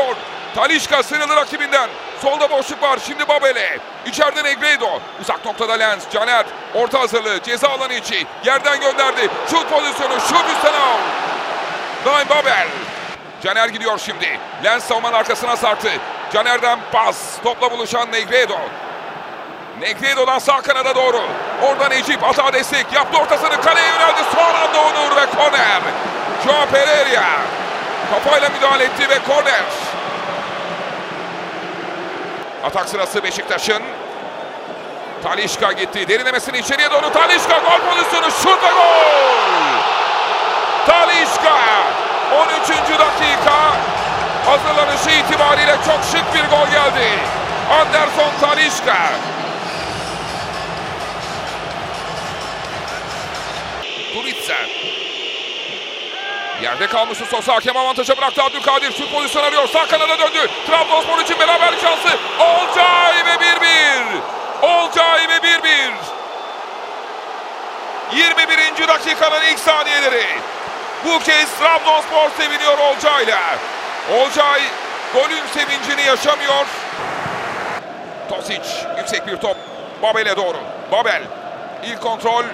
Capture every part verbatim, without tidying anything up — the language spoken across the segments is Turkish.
geliyor. Talisca sıyrılır rakibinden. Solda boşluk var. Şimdi Babele. İçeride Negredo. Uzak noktada Lens. Caner. Orta hazırlığı. Ceza alanı içi. Yerden gönderdi. Şut pozisyonu. Şut üstten al. Naim Babel. Caner gidiyor şimdi. Lens savunmanın arkasına sarktı. Caner'den pas. Topla buluşan Negredo. Negredo'dan sağ kanada doğru. Oradan Necip. Ata destek. Yaptı ortasını. Kaleye yöneldi. Son anda Onur ve korner. João Pereira kafayla müdahale etti ve korner. Atak sırası Beşiktaş'ın. Talisca gitti. Derinlemesine içeriye doğru. Talisca gol pozisyonu. Şut ve gol. Talisca on üçüncü dakika hazırlanışı itibariyle çok şık bir gol geldi. Anderson Talisca. Kuritsa. Yerde kalmıştı Sosa. Hakem avantaja bıraktı. Abdülkadir şut pozisyonu arıyor. Sağ kanada döndü. Trabzonspor için beraber şansı. Olcay ve bir bir. Olcay ve bir bir. yirmi birinci dakikanın ilk saniyeleri. Bu kez Trabzonspor seviniyor Olcay'la. Olcay golün sevincini yaşamıyor. Tosic yüksek bir top. Babel'e doğru. Babel ilk kontrol.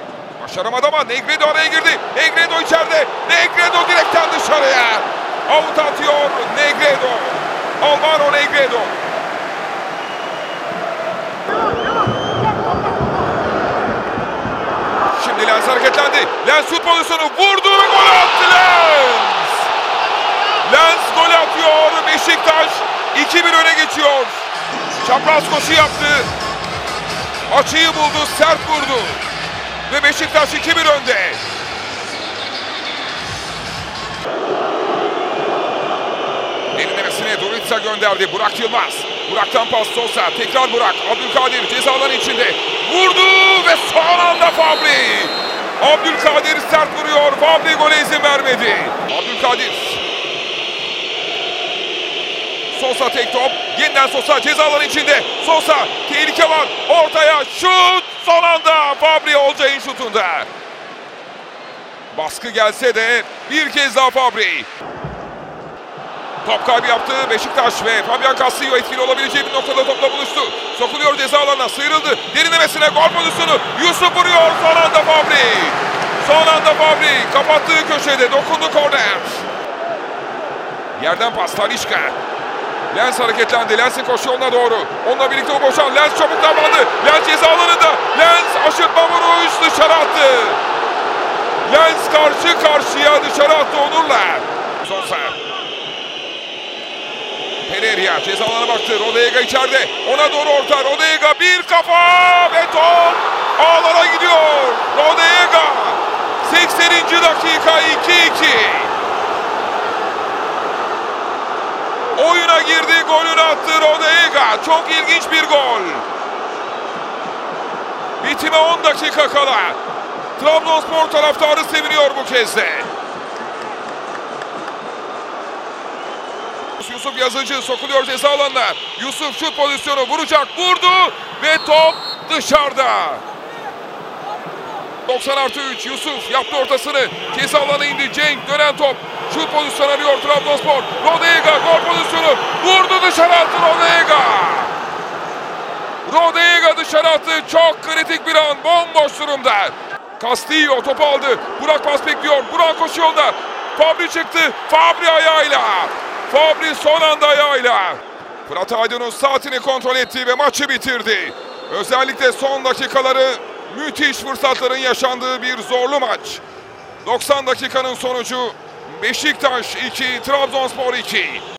Başaramadı ama Negredo araya girdi. Negredo içeride. Negredo direkten dışarıya. Avut atıyor Negredo. Álvaro Negredo. Şimdi Lens hareketlendi. Lens şut pozisyonu vurdu ve gol attı Lens. Lens gol atıyor. Beşiktaş iki bir öne geçiyor. Çapraz koşu yaptı. Açıyı buldu. Sert vurdu. Ve Beşiktaş iki bir önde. Derinlemesine Duritsa gönderdi. Burak Yılmaz. Burak'tan pas Sosa. Tekrar Burak. Abdülkadir cezaların içinde. Vurdu ve son anda Fabri. Abdülkadir sert vuruyor. Fabri gole izin vermedi. Abdülkadir. Sosa tek top. Yeniden Sosa cezaların içinde. Sosa tehlike var. Ortaya şut. Son anda Fabri Olcay'ın şutunda. Baskı gelse de bir kez daha Fabri. Top kaybı yaptı Beşiktaş ve Fabian Castillo etkili olabileceği bir noktada topla buluştu. Sokuluyor ceza alanına, sıyrıldı. Derinlemesine gol pozisyonu. Yusuf vuruyor. Son anda Fabri. Son anda Fabri. Kapattığı köşede dokundu korner. Yerden pas Talisca. Lens hareketlendi. Lens'in koşu yoluna doğru. Onunla birlikte o koşan Lens çabuk davrandı. Lens ceza alanında. Lens aşırtma vuruş dışarı attı. Lens karşı karşıya dışarı attı Onur'la. Sosa. Pereira ceza alanına baktı. Rodallega içeride. Ona doğru orta. Rodallega bir kafa ve top ağlara gidiyor. Rodallega sekseninci dakika iki iki. Oyuna girdi, golünü attı Odegaard. Çok ilginç bir gol. Bitime on dakika kala. Trabzonspor taraftarı seviniyor bu kez de. Yusuf Yazıcı sokuluyor ceza alanına. Yusuf şut pozisyonu vuracak, vurdu ve top dışarıda. doksan artı üç Yusuf yaptı ortasını. Ceza alanı indi. Cenk dönen top. Şut pozisyonu arıyor Trabzonspor. Rodallega gol pozisyonu. Vurdu dışarı attı Rodallega. Rodallega dışarı attı. Çok kritik bir an. Bomboş durumda. Castillo topu aldı. Burak pas bekliyor. Burak koşuyor da. Fabri çıktı. Fabri ayağıyla. Fabri son anda ayağıyla. Fırat Aydın'ın saatini kontrol etti ve maçı bitirdi. Özellikle son dakikaları müthiş fırsatların yaşandığı bir zorlu maç. doksan dakikanın sonucu Beşiktaş iki, Trabzonspor iki.